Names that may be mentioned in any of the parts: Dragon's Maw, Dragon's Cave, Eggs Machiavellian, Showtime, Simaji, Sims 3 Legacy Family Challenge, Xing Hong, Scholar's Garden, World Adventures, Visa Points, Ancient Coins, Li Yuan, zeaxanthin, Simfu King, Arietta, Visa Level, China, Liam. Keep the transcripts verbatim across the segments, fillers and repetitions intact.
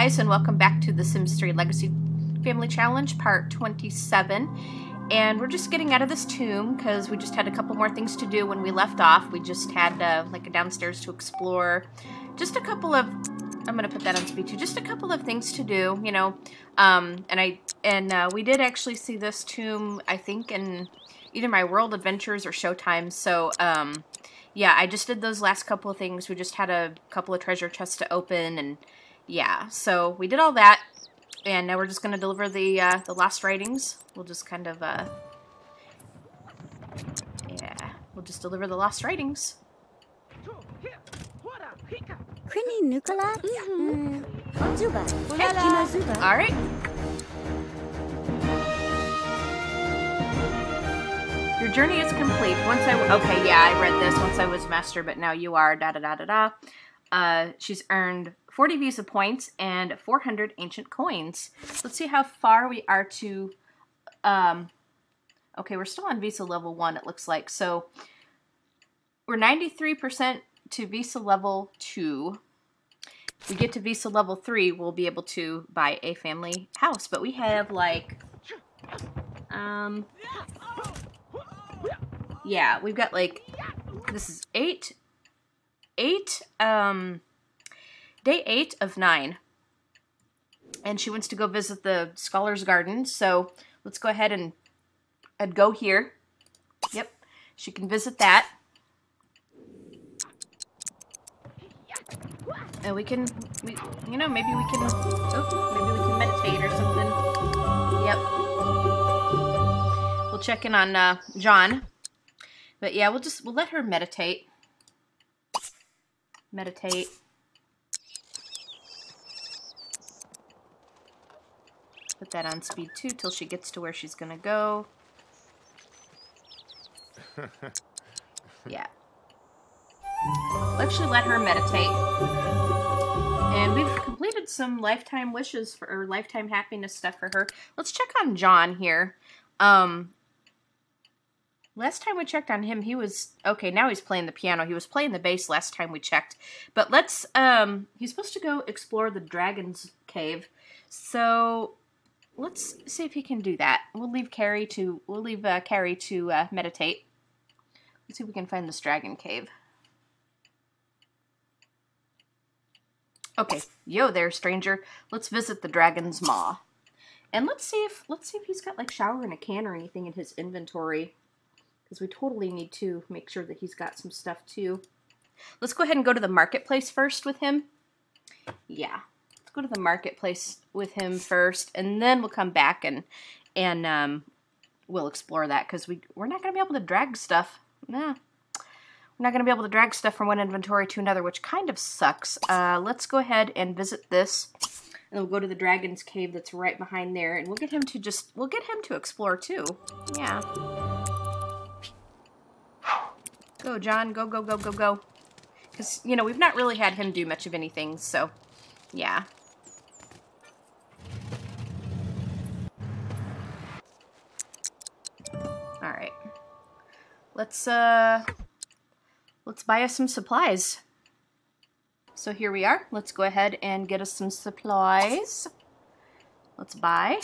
guys, and welcome back to the Sims three Legacy Family Challenge, part twenty-seven. And we're just getting out of this tomb because we just had a couple more things to do when we left off. We just had uh, like a downstairs to explore, just a couple of, I'm gonna put that on speed too, just a couple of things to do, you know. Um, and I and uh, we did actually see this tomb, I think, in either my World Adventures or Showtime. So um, yeah, I just did those last couple of things. We just had a couple of treasure chests to open, and yeah, so we did all that, and now we're just going to deliver the uh, the lost writings. We'll just kind of, uh, yeah, we'll just deliver the lost writings. Mm-hmm. All right. Your journey is complete. Once I w okay, yeah, I read this. Once I was master, but now you are da da da da da. Uh, she's earned forty Visa Points and four hundred Ancient Coins. Let's see how far we are to, um, okay, we're still on Visa Level one, it looks like. So, we're ninety-three percent to Visa Level two. If we get to Visa Level three, we'll be able to buy a family house. But we have, like, um, yeah, we've got, like, this is eight, eight, um, day eight of nine, and she wants to go visit the Scholar's Garden, so let's go ahead and, and go here. Yep, she can visit that, and we can, we, you know, maybe we can, oh, maybe we can meditate or something. Yep, we'll check in on uh, John, but yeah, we'll just, we'll let her meditate, meditate. Put that on speed two till she gets to where she's gonna go. Yeah. We'll actually let her meditate. And we've completed some lifetime wishes for, or lifetime happiness stuff for her. Let's check on John here. Um, last time we checked on him, he was, okay, now he's playing the piano. He was playing the bass last time we checked. But let's, um, he's supposed to go explore the Dragon's Cave. So let's see if he can do that. We'll leave Carrie to we'll leave uh, Carrie to uh, meditate. Let's see if we can find this dragon cave. Okay, yo there, stranger. Let's visit the Dragon's Maw, and let's see if let's see if he's got like shower in a can or anything in his inventory, because we totally need to make sure that he's got some stuff too. Let's go ahead and go to the marketplace first with him. Yeah. Go to the marketplace with him first, and then we'll come back and and um, we'll explore that, because we we're not gonna be able to drag stuff. Nah, we're not gonna be able to drag stuff from one inventory to another, which kind of sucks. Uh, let's go ahead and visit this, and we'll go to the Dragon's Cave that's right behind there, and we'll get him to just we'll get him to explore too. Yeah. Go, John. Go, go, go, go, go. Because you know we've not really had him do much of anything, so yeah. Alright. Let's, uh, let's buy us some supplies. So here we are. Let's go ahead and get us some supplies. Let's buy.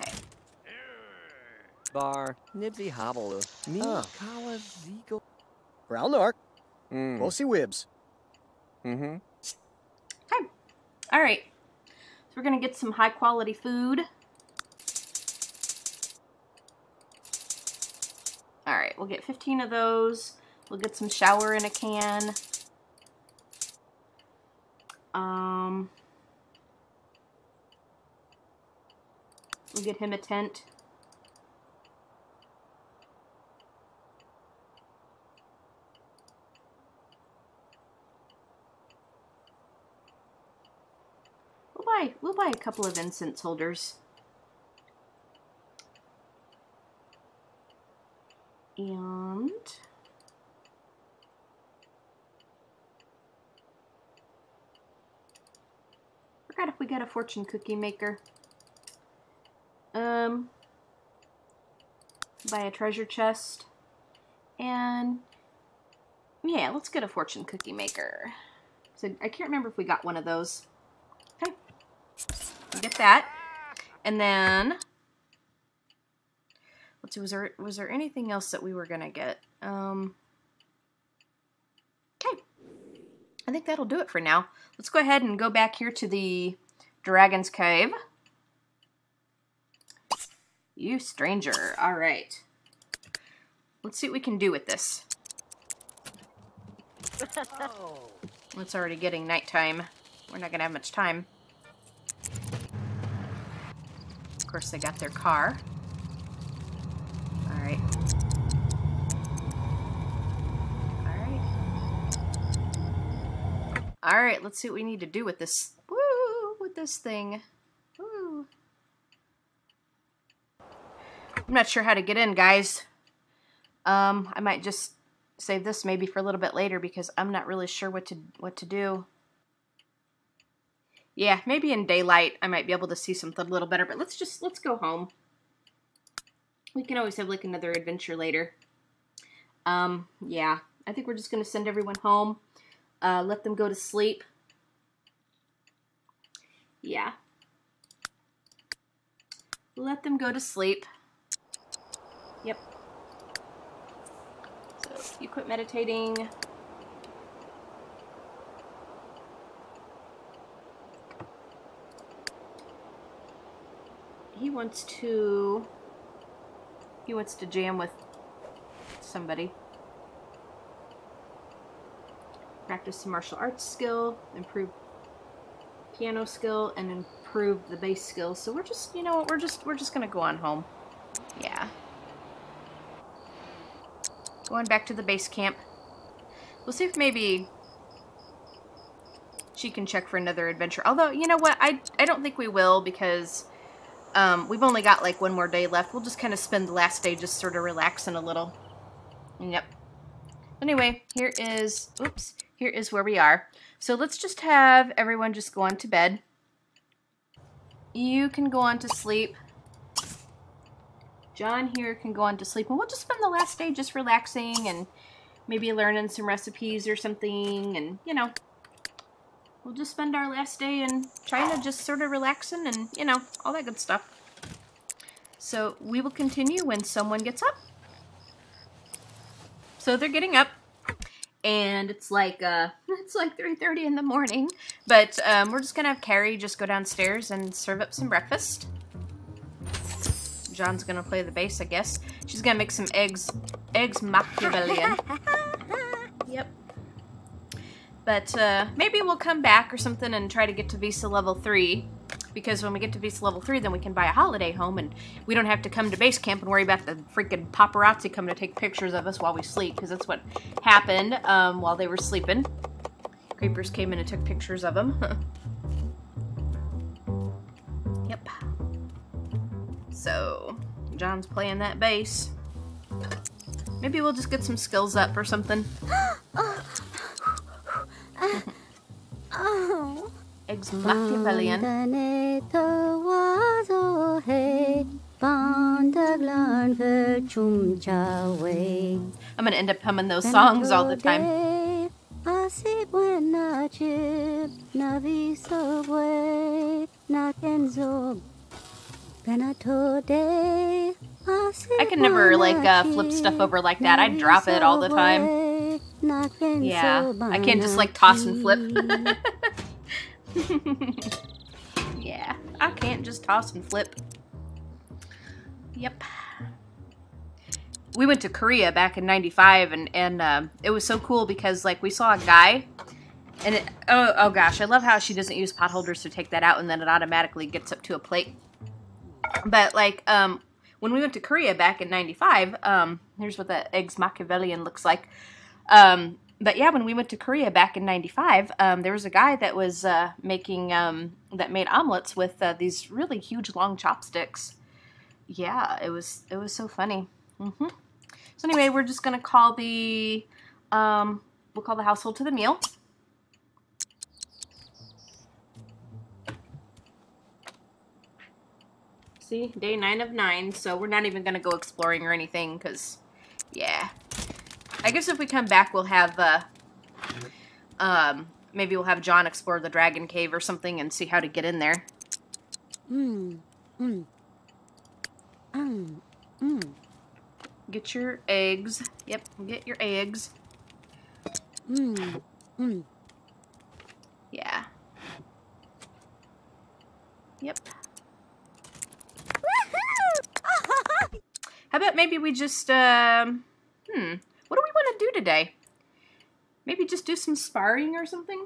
Okay. Bar, Nibsy Hobble, Me, Kawa, Zigo, Brown Ark, Mosey Wibbs. Mm-hmm. All right, so we're gonna get some high quality food. All right, we'll get fifteen of those. We'll get some shower in a can. Um, we'll get him a tent. We'll buy a couple of incense holders. And forgot if we got a fortune cookie maker. Um, buy a treasure chest. And yeah, let's get a fortune cookie maker. So I can't remember if we got one of those. Okay, we'll get that. And then let's see, was there was there anything else that we were gonna get? Um, okay, I think that'll do it for now. Let's go ahead and go back here to the Dragon's Cave. You stranger. All right. Let's see what we can do with this. Oh. It's already getting nighttime. We're not gonna have much time. Of course, they got their car. All right. All right. All right. Let's see what we need to do with this. Woo! With this thing. Woo! I'm not sure how to get in, guys. Um, I might just save this maybe for a little bit later because I'm not really sure what to what to do. Yeah, maybe in daylight I might be able to see something a little better, but let's just let's go home. We can always have like another adventure later. Um, yeah, I think we're just gonna send everyone home, uh, let them go to sleep. Yeah, let them go to sleep. Yep. You quit meditating. He wants to he wants to jam with somebody. Practice some martial arts skill, improve piano skill, and improve the bass skill. So we're just, you know what, we're just we're just gonna go on home. Yeah. Going back to the base camp. We'll see if maybe she can check for another adventure. Although, you know what? I, I don't think we will because um, we've only got like one more day left. We'll just kind of spend the last day just sort of relaxing a little. Yep. Anyway, here is... Oops. Here is where we are. So let's just have everyone just go on to bed. You can go on to sleep. John here can go on to sleep, and we'll just spend the last day just relaxing and maybe learning some recipes or something, and, you know, we'll just spend our last day in China just sort of relaxing and, you know, all that good stuff. So we will continue when someone gets up. So they're getting up, and it's like, uh, it's like three thirty in the morning, but um, we're just going to have Carrie just go downstairs and serve up some breakfast. John's gonna play the bass, I guess. She's gonna make some eggs, eggs Machiavellian. Yep. But uh, maybe we'll come back or something and try to get to Visa Level three. Because when we get to Visa Level three, then we can buy a holiday home and we don't have to come to base camp and worry about the freaking paparazzi coming to take pictures of us while we sleep. Because that's what happened um, while they were sleeping. Creepers came in and took pictures of them. Yep. So, John's playing that bass. Maybe we'll just get some skills up or something. Eggs Machiavellian. I'm gonna end up humming those songs all the time. I can never, like, uh, flip stuff over like that. I drop it all the time. Yeah, I can't just, like, toss and flip. Yeah, I can't just toss and flip. Yep. We went to Korea back in ninety-five, and, and uh, it was so cool because, like, we saw a guy... And it, oh, oh, gosh, I love how she doesn't use pot holders to take that out, and then it automatically gets up to a plate. But, like, um, when we went to Korea back in ninety-five, um, here's what the Eggs Machiavellian looks like. Um, but, yeah, when we went to Korea back in ninety-five, um, there was a guy that was uh, making, um, that made omelets with uh, these really huge long chopsticks. Yeah, it was, it was so funny. Mm-hmm. So, anyway, we're just going to call the, um, we'll call the household to the meal. Day nine of nine, so we're not even going to go exploring or anything, because, yeah. I guess if we come back, we'll have, uh, um, maybe we'll have John explore the Dragon Cave or something and see how to get in there. Mm, mm, mm, mm. Get your eggs. Yep, get your eggs. Mm, mm. Yeah. Yep. How about maybe we just, um, hmm, what do we want to do today? Maybe just do some sparring or something?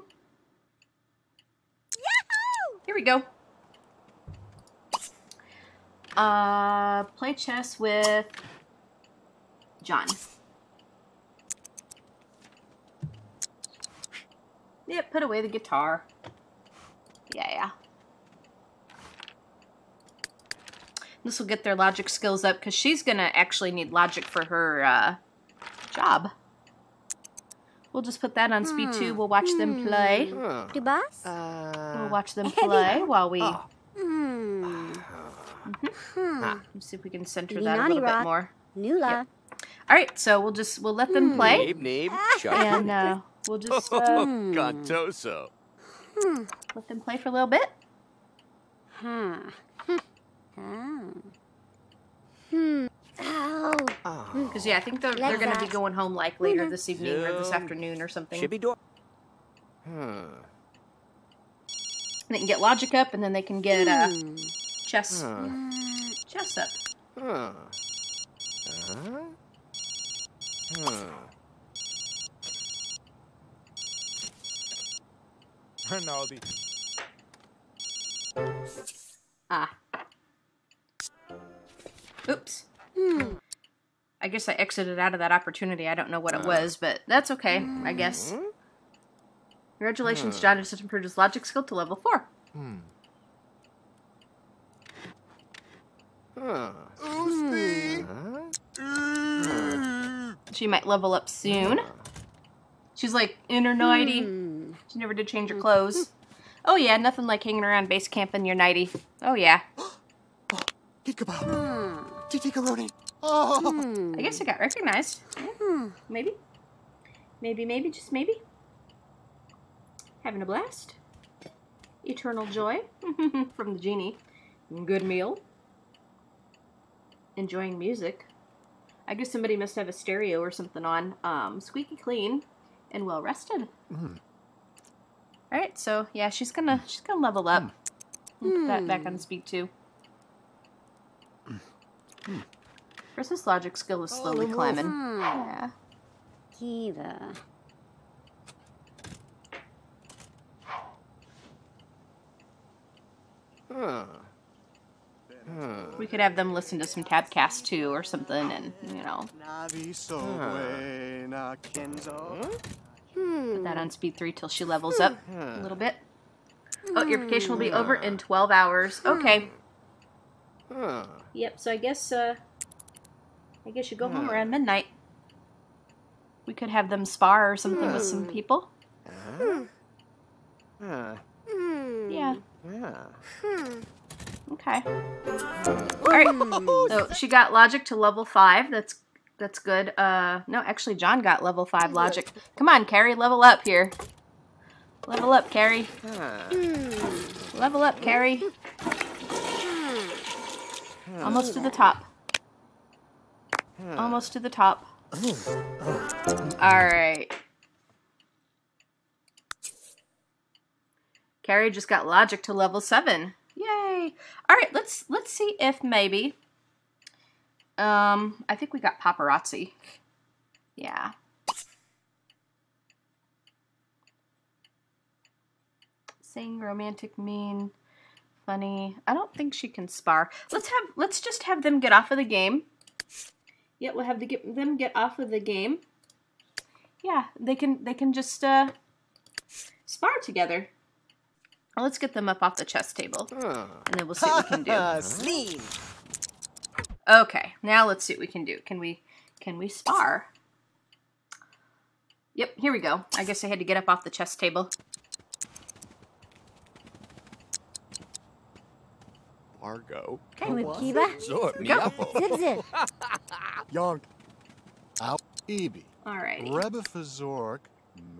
Yahoo! Here we go. Uh, play chess with John. Yeah, put away the guitar. Yeah, yeah. This will get their logic skills up because she's going to actually need logic for her uh, job. We'll just put that on mm. speed two. We'll watch mm. them play. Uh, we'll watch them play while we... Oh. Mm. Mm-hmm. huh. Let's see if we can center that a little bit more. Yep. All right, so we'll just, we'll let them play. And uh, we'll just... Um, let them play for a little bit. Hmm. Hmm. Oh. Because yeah, I think they're, they're going to be going home like later this evening or this afternoon or something. Should be door. Hmm. They can get logic up, and then they can get uh, chess, huh. chess up. Huh. Uh-huh. Huh. Rinaldi. Ah. Oops. Hmm. I guess I exited out of that opportunity. I don't know what it was, but that's okay, I guess. Congratulations, John has just improved his logic skill to level four. Hmm. Huh. Hmm. She might level up soon. She's like in her nightie. Hmm. She never did change her clothes. Oh yeah, nothing like hanging around base camp in your nightie. Oh yeah. Hmm. Oh. I guess I got recognized. Yeah. Maybe. Maybe, maybe, just maybe. Having a blast. Eternal joy from the genie. Good meal. Enjoying music. I guess somebody must have a stereo or something on. Um, squeaky clean and well rested. Mm. Alright, so yeah, she's gonna she's gonna level up. Mm. And put that back on speed two. Hmm. Chris's logic skill is slowly oh, climbing. Hmm. Yeah. Kiva. Huh. Huh. We could have them listen to some Tabcast too or something and, you know. Huh. Put that on speed three till she levels up a little bit. Oh, your vacation will be over in twelve hours. Okay. Huh. Yep, so I guess, uh, I guess you go home around midnight. We could have them spar or something with some people. Yeah. Okay. Alright, so she got logic to level five. That's, that's good. Uh, no, actually John got level five logic. Come on, Carrie, level up here. Level up, Carrie. Level up, Carrie. Almost to the top. Almost to the top. Alright. Carrie just got logic to level seven. Yay! Alright, let's let's see if maybe. Um I think we got paparazzi. Yeah. Saying romantic mean. Funny. I don't think she can spar. Let's have. Let's just have them get off of the game. Yeah, we'll have to get them get off of the game. Yeah, they can. They can just uh, spar together. Well, let's get them up off the chess table, and then we'll see what we can do. Okay, now let's see what we can do. Can we? Can we spar? Yep. Here we go. I guess I had to get up off the chess table. Argo. Okay, with Kiva. Zip, zip. Yarn. Out, Evie. Alrighty. Rebifazork,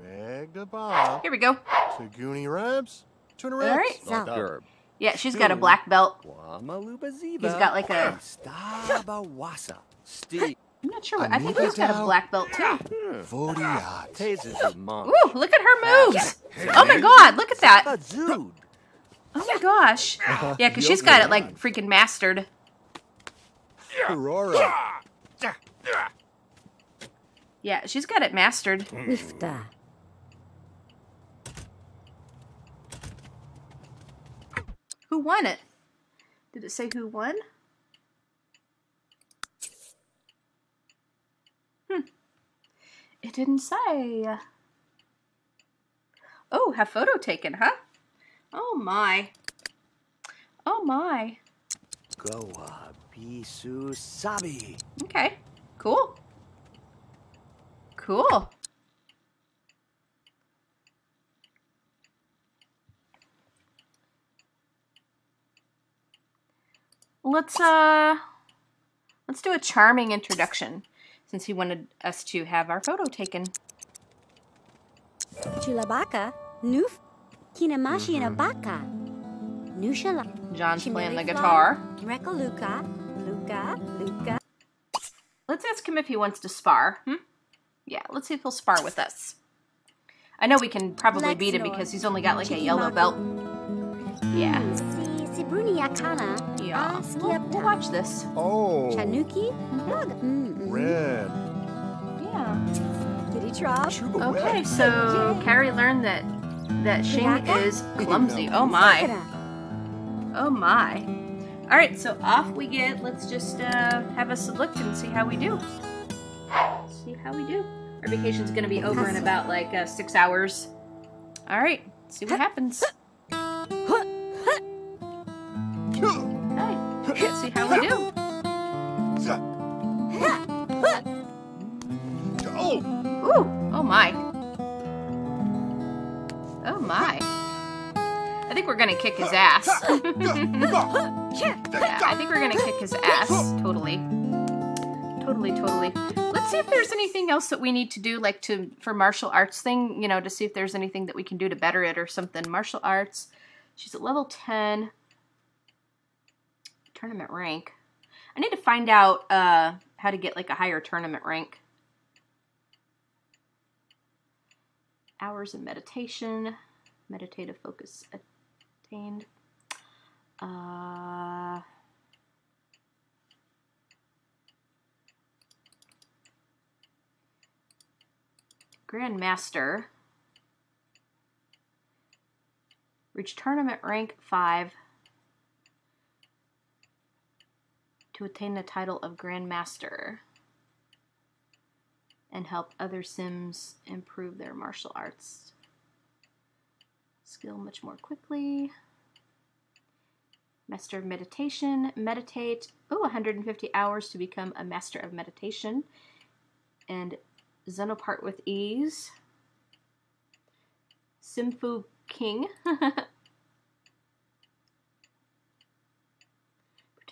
Megabah. Here we go. Taguni Rebs, Tuna Rebs. Alright, so. Yeah, she's got a black belt. He's got like a... I'm not sure what... I think he's got a black belt, too. Ooh, look at her moves! Oh my god, look at that! Oh my gosh. Yeah, because she's got it like freaking mastered. Yeah, she's got it mastered. Who won it? Did it say who won? Hmm. It didn't say. Oh, have photo taken, huh? Oh my. Oh my. Goa Bisu Sabi. Okay. Cool. Cool. Let's uh let's do a charming introduction since he wanted us to have our photo taken. Chulabaka, Nuf Kinamashi and Abaka. Nushala. John's playing the guitar. Luka, Luka, Luka. Let's ask him if he wants to spar. Hmm? Yeah, let's see if he'll spar with us. I know we can probably beat him because he's only got like a yellow belt. Yeah. Yeah. We'll, we'll watch this. Oh. Chanuki? Mm-hmm. Red. Yeah. Did he try? Okay, so Carrie learned that that Xing is clumsy. Oh my. Oh my. All right, so off we get. Let's just uh, have us look and see how we do. See how we do. Our vacation's gonna be over in about like uh, six hours. All right. See what happens. Alright, let's see how we do. Ooh, oh my. Oh my. I think we're gonna kick his ass. Yeah, I think we're gonna kick his ass. Totally. Totally, totally. Let's see if there's anything else that we need to do, like to for martial arts thing, you know, to see if there's anything that we can do to better it or something. Martial arts. She's at level ten. Tournament rank. I need to find out uh, how to get like a higher tournament rank. Hours of meditation, meditative focus attained. Uh, Grandmaster. Reach tournament rank five. To attain the title of Grandmaster and help other Sims improve their martial arts skill much more quickly. Master of Meditation, meditate, oh, one hundred fifty hours to become a Master of Meditation and Zen apart with ease. Simfu King.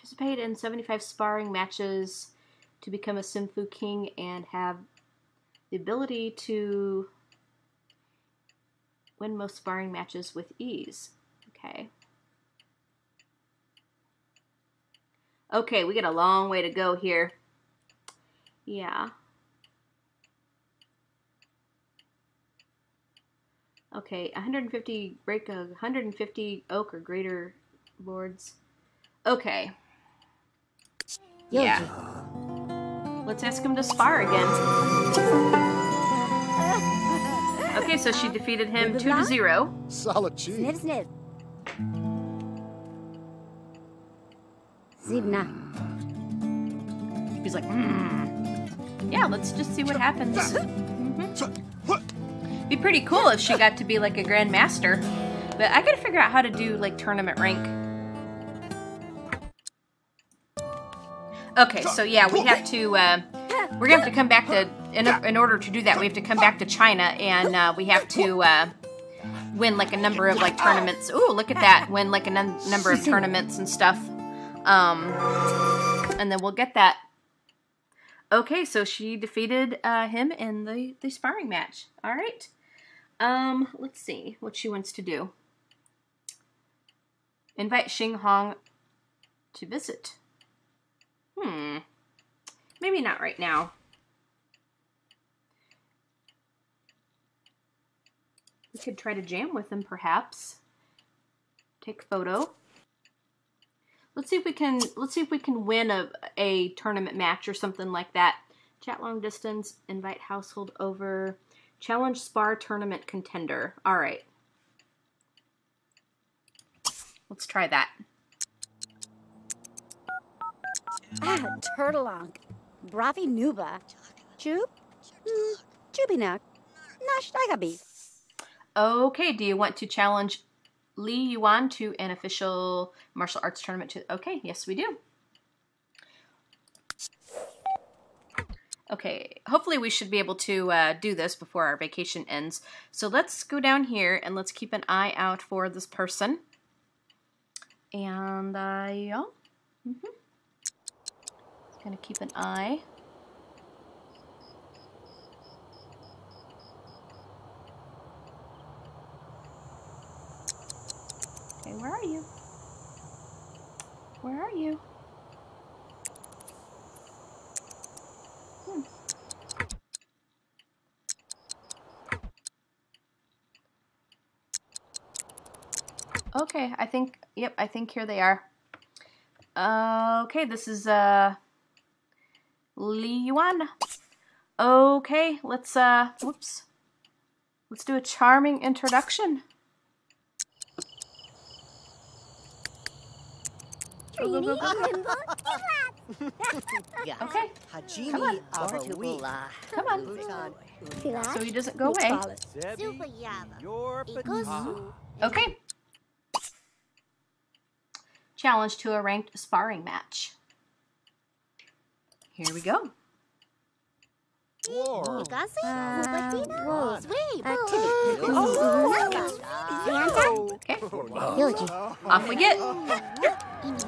Participate in seventy-five sparring matches to become a Simfu King and have the ability to win most sparring matches with ease. Okay. Okay, we got a long way to go here. Yeah. Okay, one hundred fifty break of one hundred fifty oak or greater boards. Okay. Yeah. Let's ask him to spar again. Okay, so she defeated him two to zero. Solid cheese. Snip, snip. He's like, mm. Yeah, let's just see what happens. Mm-hmm. Be pretty cool if she got to be like a grandmaster, but I gotta figure out how to do like tournament rank. Okay, so yeah, we have to, uh, we're going to have to come back to, in, in order to do that, we have to come back to China, and uh, we have to uh, win, like, a number of, like, tournaments. Ooh, look at that. Win, like, a number of tournaments and stuff. Um, and then we'll get that. Okay, so she defeated uh, him in the, the sparring match. All right. Um, let's see what she wants to do. Invite Xing Hong to visit. Hmm. Maybe not right now. We could try to jam with him, perhaps. Take photo. Let's see if we can. Let's see if we can win a a tournament match or something like that. Chat long distance. Invite household over. Challenge spar tournament contender. All right. Let's try that. Ah, Turtleonk. Bravi Nuba. Chub. Mm, Chubinak. Nash Dagabi. Okay. Do you want to challenge Li Yuan to an official martial arts tournament? To okay, yes we do. Okay, hopefully we should be able to uh, do this before our vacation ends. So let's go down here and let's keep an eye out for this person. And uh, yeah, mm-hmm. Gonna keep an eye. Okay, where are you? Where are you? Hmm. Okay, I think, yep, I think here they are. Uh, okay, this is uh, Li Yuan. Okay, let's, uh, whoops. Let's do a charming introduction. Go, go, go. Okay. Come on. Come on. So he doesn't go away. Okay. Challenge to a ranked sparring match. Here we go. Okay. Off we get.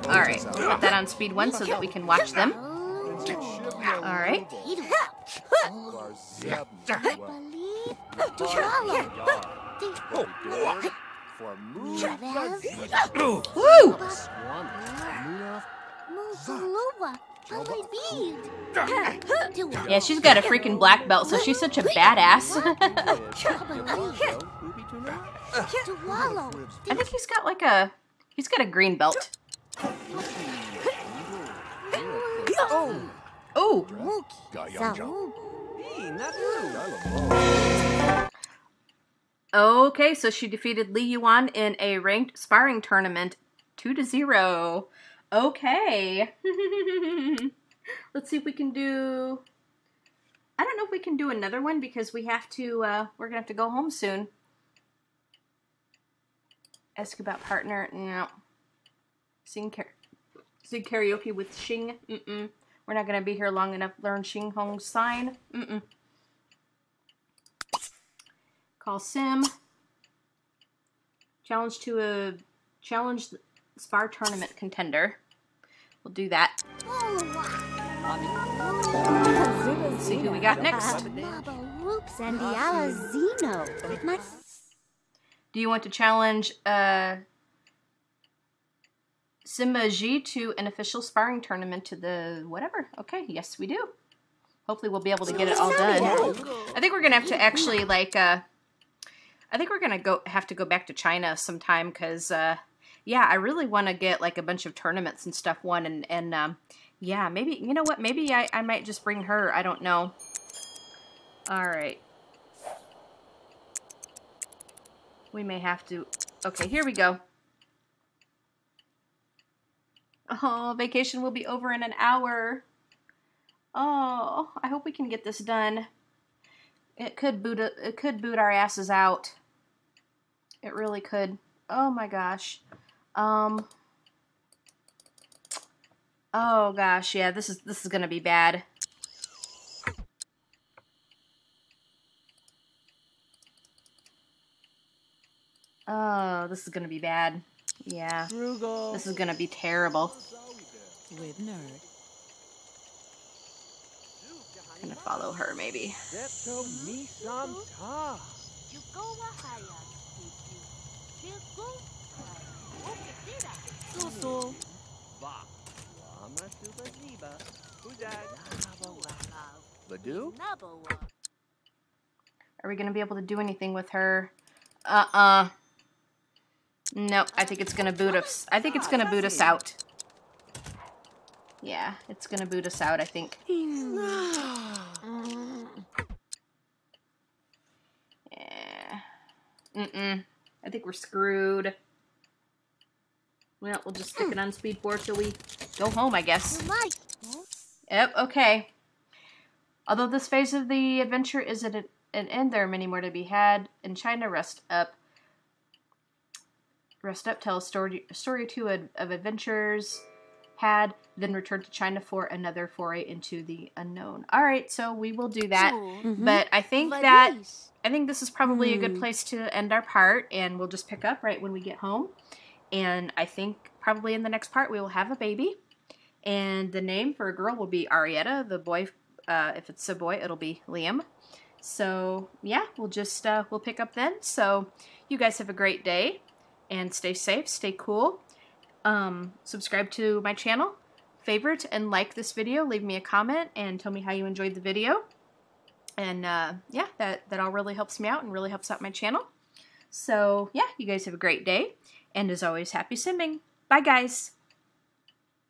Alright, put that on speed one so that we can watch them. Alright. Yeah, she's got a freaking black belt, so she's such a badass. I think he's got like a... He's got a green belt. Oh! Oh! Okay, so she defeated Li Yuan in a ranked sparring tournament, two to zero. Okay. Let's see if we can do. I don't know if we can do another one because we have to. Uh, we're gonna have to go home soon. Ask about partner. No. Sing, karaoke, sing karaoke with Xing. Mm-mm. We're not going to be here long enough. Learn Xing Hong's sign. Mm-mm. Call Sim. Challenge to a... Challenge Spar Tournament Contender. We'll do that. Let's see who we got next. Do you want to challenge... Uh, Simaji to an official sparring tournament to the whatever. Okay, yes we do. Hopefully we'll be able to get it all done. I think we're gonna have to actually like uh I think we're gonna go have to go back to China sometime because uh yeah, I really wanna get like a bunch of tournaments and stuff won and, and um yeah, maybe you know what, maybe I, I might just bring her, I don't know. Alright. We may have to okay, here we go. Oh, vacation will be over in an hour. Oh, I hope we can get this done. It could boot a, it could boot our asses out. It really could. Oh my gosh. Um Oh gosh, yeah, this is this is going to be bad. Oh, this is going to be bad. Yeah, Frugal. This is gonna be terrible. With nerd. Gonna follow her, maybe. Are we gonna be able to do anything with her? Uh-uh. No, I think it's gonna boot us. I think it's gonna boot us out. Yeah, it's gonna boot us out, I think. Yeah. Mm-mm. I think we're screwed. Well, we'll just stick it on speed four till we go home, I guess. Yep, okay. Although this phase of the adventure is at an end, there are many more to be had. In China, rest up. Rest up, tell a story, story two of, of adventures had, then return to China for another foray into the unknown. All right, so we will do that. Mm-hmm. But I think but that yes. I think this is probably mm. a good place to end our part, and we'll just pick up right when we get home. And I think probably in the next part we will have a baby, and the name for a girl will be Arietta. The boy, uh, if it's a boy, it'll be Liam. So yeah, we'll just uh, we'll pick up then. So you guys have a great day, and stay safe, stay cool. Um, subscribe to my channel, favorite, and like this video. Leave me a comment and tell me how you enjoyed the video. And uh, yeah, that, that all really helps me out and really helps out my channel. So yeah, you guys have a great day. And as always, happy simming. Bye, guys.